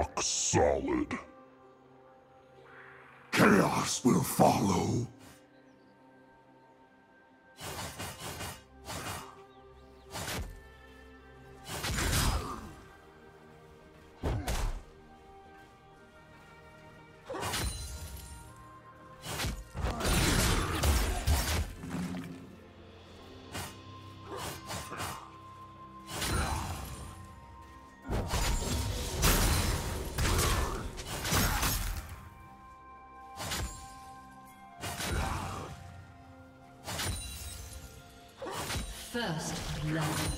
rock solid. Chaos will follow. First love.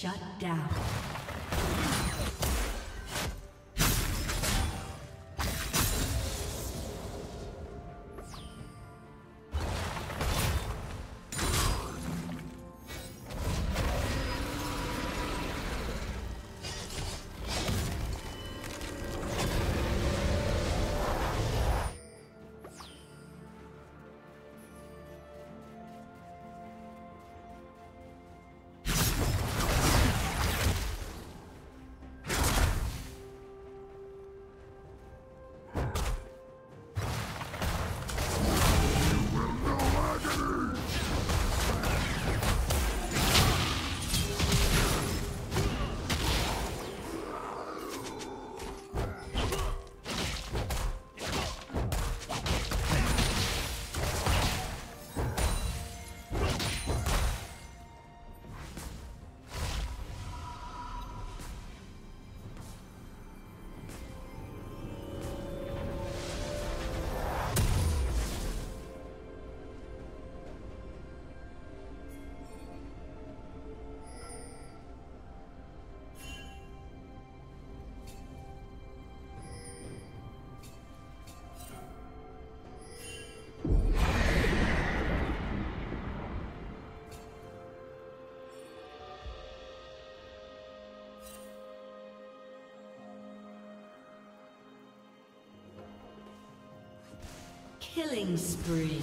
Shut down. Killing spree.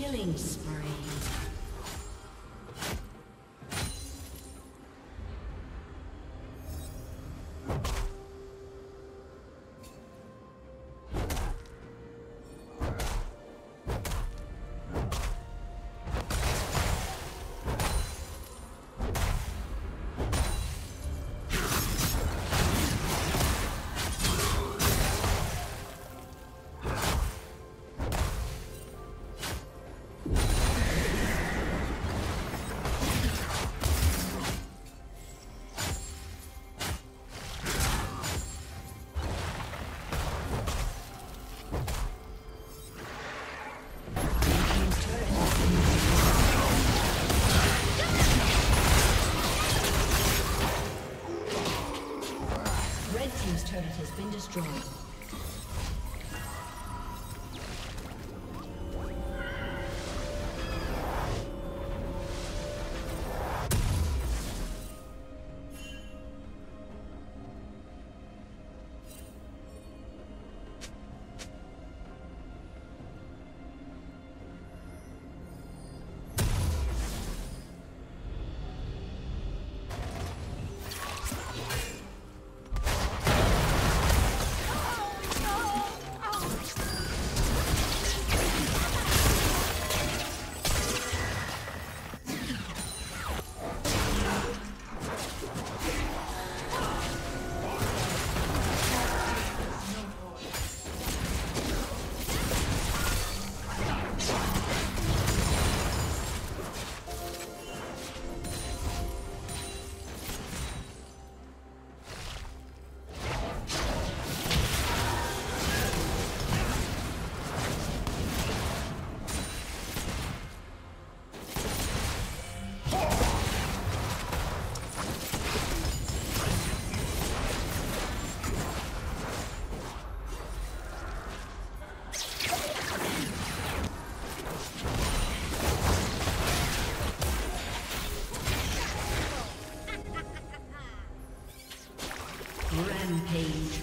Killing spree. Destroyed. Rampage.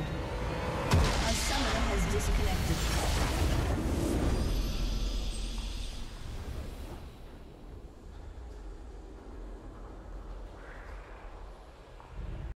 A summoner has disconnected.